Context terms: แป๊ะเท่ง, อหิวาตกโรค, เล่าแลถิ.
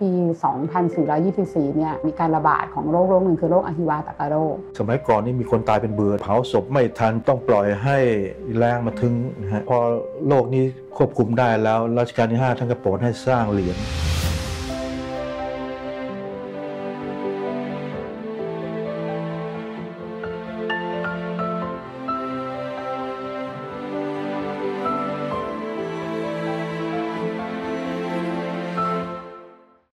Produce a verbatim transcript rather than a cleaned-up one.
ปีสองพันสี่ร้อยยี่สิบสี่เนี่ยมีการระบาดของโรคโรคหนึ่งคือโรคอหิวาตกโรคสมัยก่อนนี่มีคนตายเป็นเบื่อเผาศพไม่ทันต้องปล่อยให้แรงมาถึงนะฮะพอโรคนี้ควบคุมได้แล้วรัชกาลที่ห้าท่านก็โปรดให้สร้างเหรียญ